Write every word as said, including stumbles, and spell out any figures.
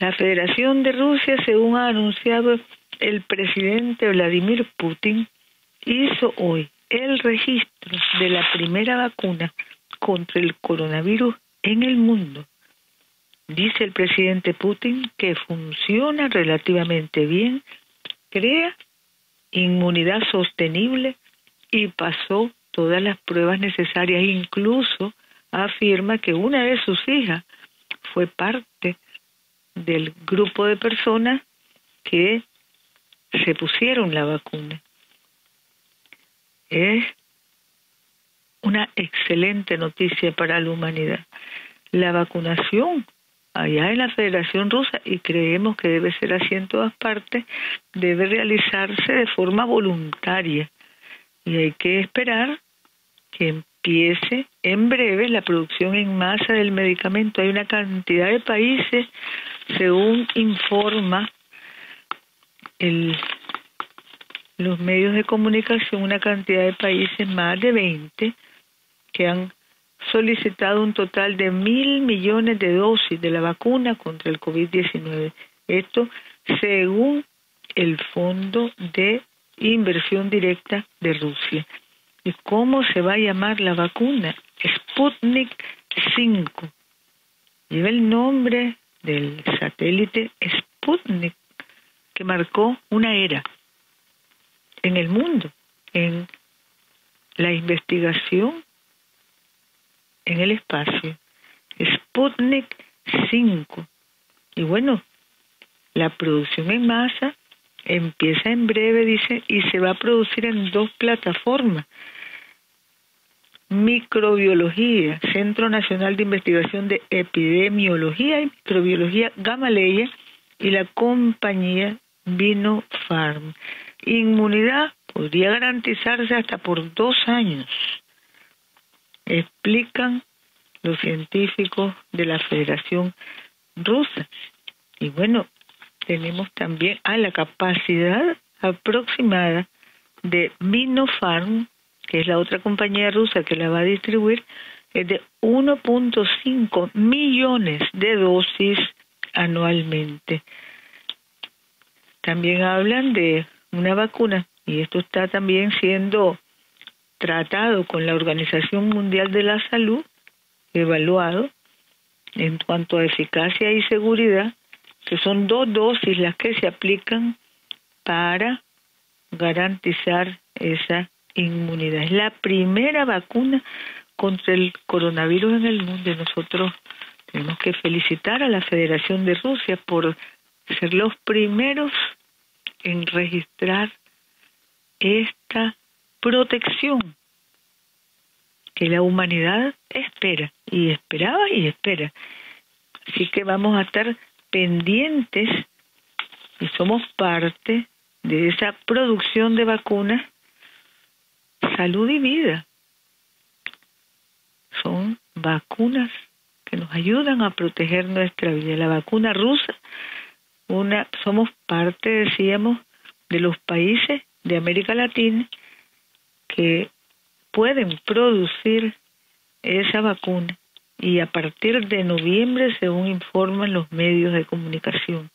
La Federación de Rusia, según ha anunciado el presidente Vladimir Putin, hizo hoy el registro de la primera vacuna contra el coronavirus en el mundo. Dice el presidente Putin que funciona relativamente bien, crea inmunidad sostenible y pasó todas las pruebas necesarias. Incluso afirma que una de sus hijas fue parte del grupo de personas que se pusieron la vacuna. Es una excelente noticia para la humanidad. La vacunación allá en la Federación Rusa, y creemos que debe ser así en todas partes, debe realizarse de forma voluntaria. Y hay que esperar que empiece en breve la producción en masa del medicamento. Hay una cantidad de países, según informa el, los medios de comunicación, una cantidad de países, más de veinte, que han solicitado un total de mil millones de dosis de la vacuna contra el COVID diecinueve. Esto según el Fondo de Inversión Directa de Rusia. ¿Y cómo se va a llamar la vacuna? Sputnik cinco. Lleva el nombre del satélite Sputnik, que marcó una era en el mundo, en la investigación en el espacio. Sputnik cinco. Y bueno, la producción en masa empieza en breve, dice, y se va a producir en dos plataformas. Microbiología, Centro Nacional de Investigación de Epidemiología y Microbiología Gamaleya, y la compañía Vinofarm. Inmunidad podría garantizarse hasta por dos años, explican los científicos de la Federación Rusa. Y bueno, tenemos también a la capacidad aproximada de Vinofarm, que es la otra compañía rusa que la va a distribuir, es de uno punto cinco millones de dosis anualmente. También hablan de una vacuna, y esto está también siendo tratado con la Organización Mundial de la Salud, evaluado en cuanto a eficacia y seguridad, que son dos dosis las que se aplican para garantizar esa inmunidad. Es la primera vacuna contra el coronavirus en el mundo. Nosotros tenemos que felicitar a la Federación de Rusia por ser los primeros en registrar esta protección que la humanidad espera y esperaba y espera. Así que vamos a estar pendientes y somos parte de esa producción de vacunas. Salud y vida son vacunas que nos ayudan a proteger nuestra vida. La vacuna rusa, una somos parte, decíamos, de los países de América Latina que pueden producir esa vacuna, y a partir de noviembre, según informan los medios de comunicación.